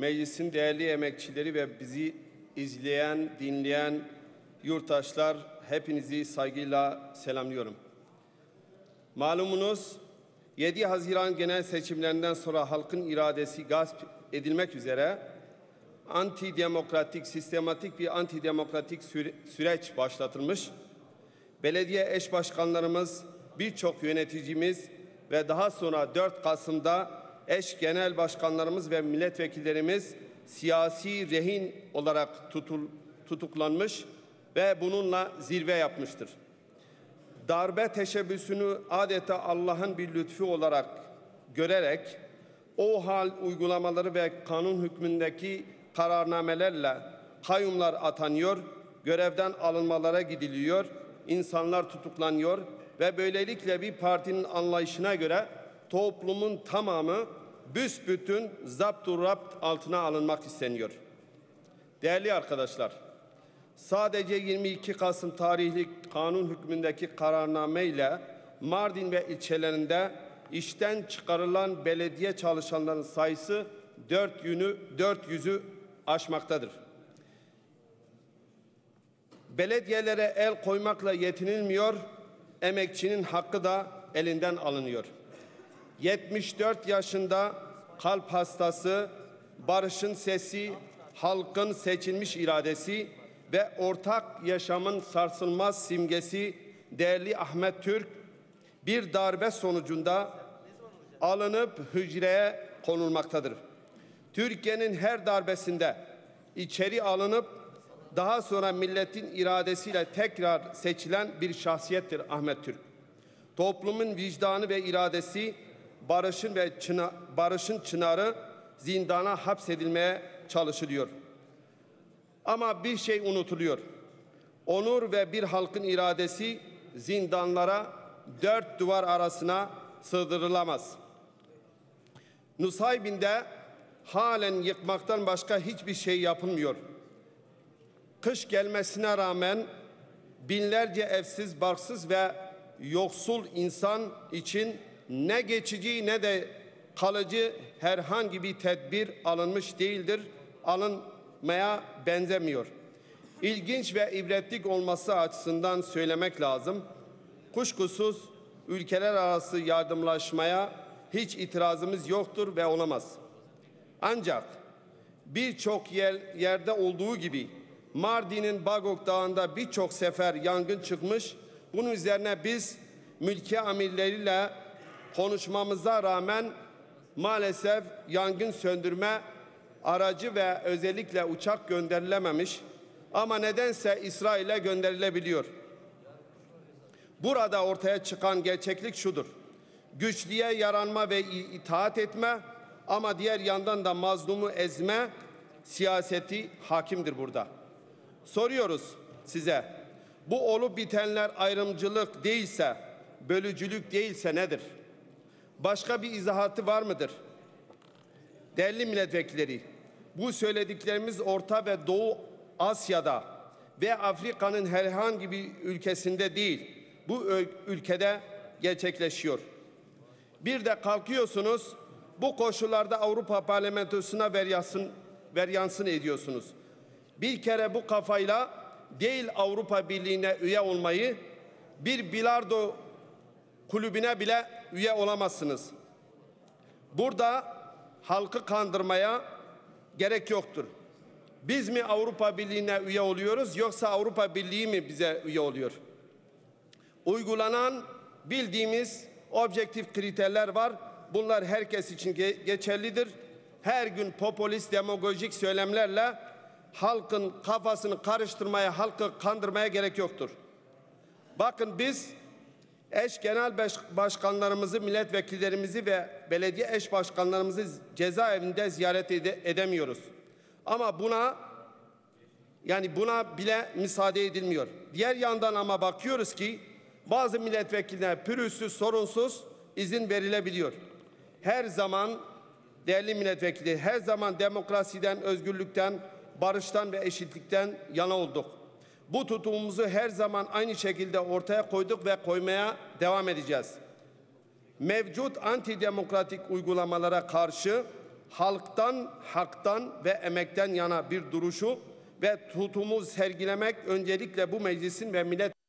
meclisin değerli emekçileri ve bizi izleyen, dinleyen yurttaşlar, hepinizi saygıyla selamlıyorum. Malumunuz 7 Haziran genel seçimlerinden sonra halkın iradesi gasp edilmek üzere sistematik bir antidemokratik süreç başlatılmış. Belediye eş başkanlarımız, birçok yöneticimiz ve daha sonra 4 Kasım'da eş genel başkanlarımız ve milletvekillerimiz siyasi rehin olarak tutuklanmış ve bununla zirve yapmıştır. Darbe teşebbüsünü adeta Allah'ın bir lütfu olarak görerek o hal uygulamaları ve kanun hükmündeki kararnamelerle kayyumlar atanıyor, görevden alınmalara gidiliyor, insanlar tutuklanıyor ve böylelikle bir partinin anlayışına göre toplumun tamamı büsbütün zapturapt altına alınmak isteniyor. Değerli arkadaşlar, sadece 22 Kasım tarihli kanun hükmündeki kararname ile Mardin ve ilçelerinde işten çıkarılan belediye çalışanların sayısı 400'ü aşmaktadır. Belediyelere el koymakla yetinilmiyor, emekçinin hakkı da elinden alınıyor. 74 yaşında kalp hastası, barışın sesi, halkın seçilmiş iradesi ve ortak yaşamın sarsılmaz simgesi değerli Ahmet Türk, bir darbe sonucunda alınıp hücreye konulmaktadır. Türkiye'nin her darbesinde içeri alınıp daha sonra milletin iradesiyle tekrar seçilen bir şahsiyettir Ahmet Türk. Toplumun vicdanı ve iradesi, barışın çınarı zindana hapsedilmeye çalışılıyor. Ama bir şey unutuluyor. Onur ve bir halkın iradesi zindanlara, 4 duvar arasına sığdırılamaz. Nusaybin'de halen yıkmaktan başka hiçbir şey yapılmıyor. Kış gelmesine rağmen binlerce evsiz, barksız ve yoksul insan için ne geçici ne de kalıcı herhangi bir tedbir alınmış değildir, alınmaya benzemiyor. İlginç ve ibretlik olması açısından söylemek lazım. Kuşkusuz ülkeler arası yardımlaşmaya hiç itirazımız yoktur ve olamaz. Ancak birçok yerde olduğu gibi Mardin'in Bağok Dağı'nda birçok sefer yangın çıkmış. Bunun üzerine biz mülki amirleriyle konuşmamıza rağmen maalesef yangın söndürme aracı ve özellikle uçak gönderilememiş, ama nedense İsrail'e gönderilebiliyor. Burada ortaya çıkan gerçeklik şudur: güçlüye yaranma ve itaat etme, ama diğer yandan da mazlumu ezme siyaseti hakimdir burada. Soruyoruz size, bu olup bitenler ayrımcılık değilse, bölücülük değilse nedir? Başka bir izahatı var mıdır? Değerli milletvekilleri, bu söylediklerimiz Orta ve Doğu Asya'da ve Afrika'nın herhangi bir ülkesinde değil, bu ülkede gerçekleşiyor. Bir de kalkıyorsunuz, bu koşullarda Avrupa Parlamentosu'na veryansın ediyorsunuz. Bir kere bu kafayla değil Avrupa Birliği'ne üye olmayı, bir bilardo kulübüne bile üye olamazsınız. Burada halkı kandırmaya gerek yoktur. Biz mi Avrupa Birliği'ne üye oluyoruz, yoksa Avrupa Birliği mi bize üye oluyor? Uygulanan bildiğimiz objektif kriterler var. Bunlar herkes için geçerlidir. Her gün popülist, demagojik söylemlerle halkın kafasını karıştırmaya, halkı kandırmaya gerek yoktur. Bakın biz eş genel başkanlarımızı, milletvekillerimizi ve belediye eş başkanlarımızı cezaevinde ziyaret edemiyoruz. Ama buna bile müsaade edilmiyor. Diğer yandan ama bakıyoruz ki bazı milletvekillerine pürüzsüz, sorunsuz izin verilebiliyor. Her zaman değerli milletvekilleri, her zaman demokrasiden, özgürlükten, barıştan ve eşitlikten yana olduk. Bu tutumumuzu her zaman aynı şekilde ortaya koyduk ve koymaya devam edeceğiz. Mevcut antidemokratik uygulamalara karşı halktan, haktan ve emekten yana bir duruşu ve tutumu sergilemek öncelikle bu meclisin ve millet